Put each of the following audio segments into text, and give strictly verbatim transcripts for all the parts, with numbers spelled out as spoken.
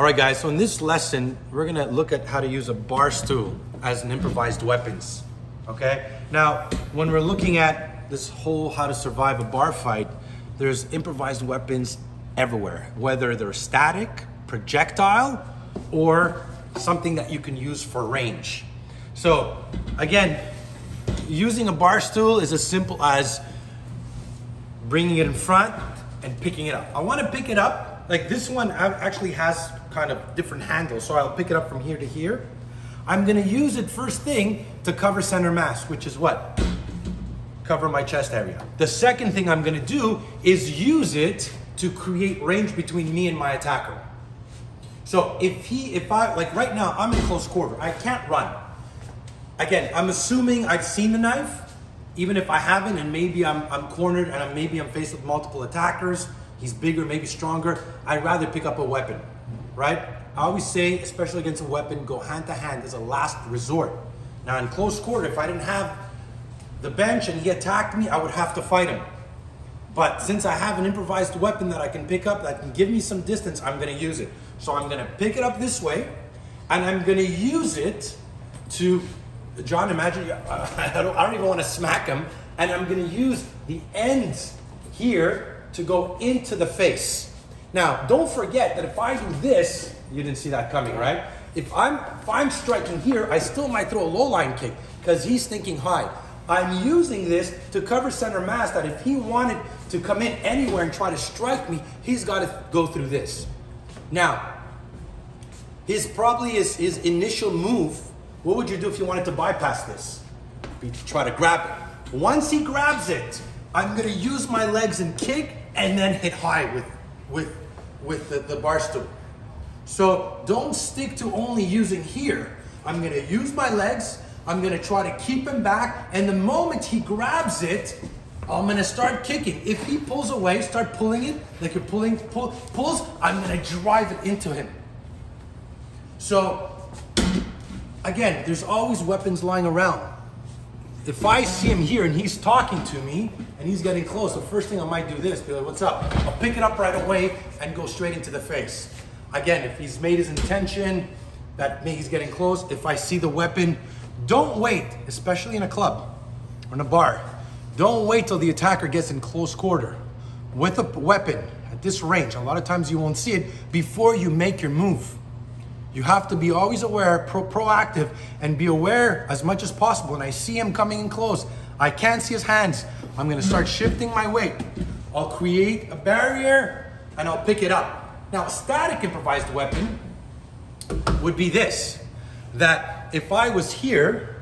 All right, guys, so in this lesson, we're gonna look at how to use a bar stool as an improvised weapons, okay? Now, when we're looking at this whole how to survive a bar fight, there's improvised weapons everywhere, whether they're static, projectile, or something that you can use for range. So again, using a bar stool is as simple as bringing it in front and picking it up. I wanna pick it up, like this one actually has kind of different handles, so I'll pick it up from here to here. I'm gonna use it first thing to cover center mass, which is what? Cover my chest area. The second thing I'm gonna do is use it to create range between me and my attacker. So if he, if I, like right now, I'm in close quarter, I can't run. Again, I'm assuming I've seen the knife, even if I haven't, and maybe I'm, I'm cornered and I'm, maybe I'm faced with multiple attackers, he's bigger, maybe stronger, I'd rather pick up a weapon, right? I always say, especially against a weapon, go hand to hand as a last resort. Now in close quarter, if I didn't have the bench and he attacked me, I would have to fight him. But since I have an improvised weapon that I can pick up, that can give me some distance, I'm gonna use it. So I'm gonna pick it up this way, and I'm gonna use it to, John, imagine, uh, I, don't, I don't even wanna smack him, and I'm gonna use the ends here to go into the face. Now, don't forget that if I do this, you didn't see that coming, right? If I'm, if I'm striking here, I still might throw a low line kick because he's thinking high. I'm using this to cover center mass that if he wanted to come in anywhere and try to strike me, he's got to go through this. Now, his probably his, his initial move, what would you do if you wanted to bypass this? Be to try to grab it. Once he grabs it, I'm going to use my legs and kick and then hit high with, with, with the, the bar stool. So don't stick to only using here. I'm going to use my legs. I'm gonna try to keep him back, and the moment he grabs it, I'm gonna start kicking. If he pulls away, start pulling it, like you're pulling, pull, pulls, I'm gonna drive it into him. So, again, there's always weapons lying around. If I see him here and he's talking to me, and he's getting close, the first thing I might do this, be like, what's up? I'll pick it up right away and go straight into the face. Again, if he's made his intention, that he's getting close, if I see the weapon, don't wait, especially in a club or in a bar. Don't wait till the attacker gets in close quarter with a weapon at this range. A lot of times you won't see it before you make your move. You have to be always aware, pro proactive, and be aware as much as possible. And I see him coming in close. I can't see his hands. I'm gonna start shifting my weight. I'll create a barrier and I'll pick it up. Now, a static improvised weapon would be this, that if I was here,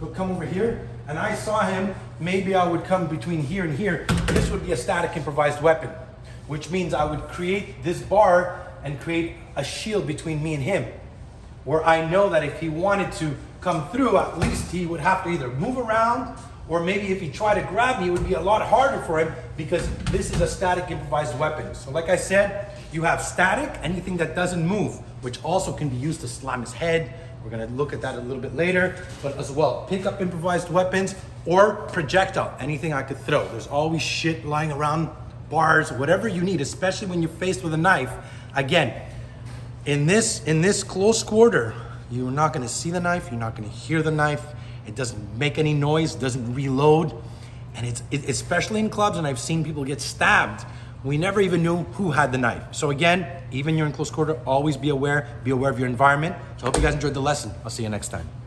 could come over here, and I saw him, maybe I would come between here and here. This would be a static improvised weapon, which means I would create this bar and create a shield between me and him, where I know that if he wanted to come through, at least he would have to either move around, or maybe if he tried to grab me, it would be a lot harder for him because this is a static improvised weapon. So like I said, you have static, anything that doesn't move, which also can be used to slam his head. We're gonna look at that a little bit later, but as well, pick up improvised weapons or projectile, anything I could throw. There's always shit lying around, bars, whatever you need, especially when you're faced with a knife. Again, in this, in this close quarter, you're not gonna see the knife, you're not gonna hear the knife, it doesn't make any noise, doesn't reload, and it's it, especially in clubs, and I've seen people get stabbed. We never even knew who had the knife. So again, even you're in close quarter, always be aware, be aware of your environment. So I hope you guys enjoyed the lesson. I'll see you next time.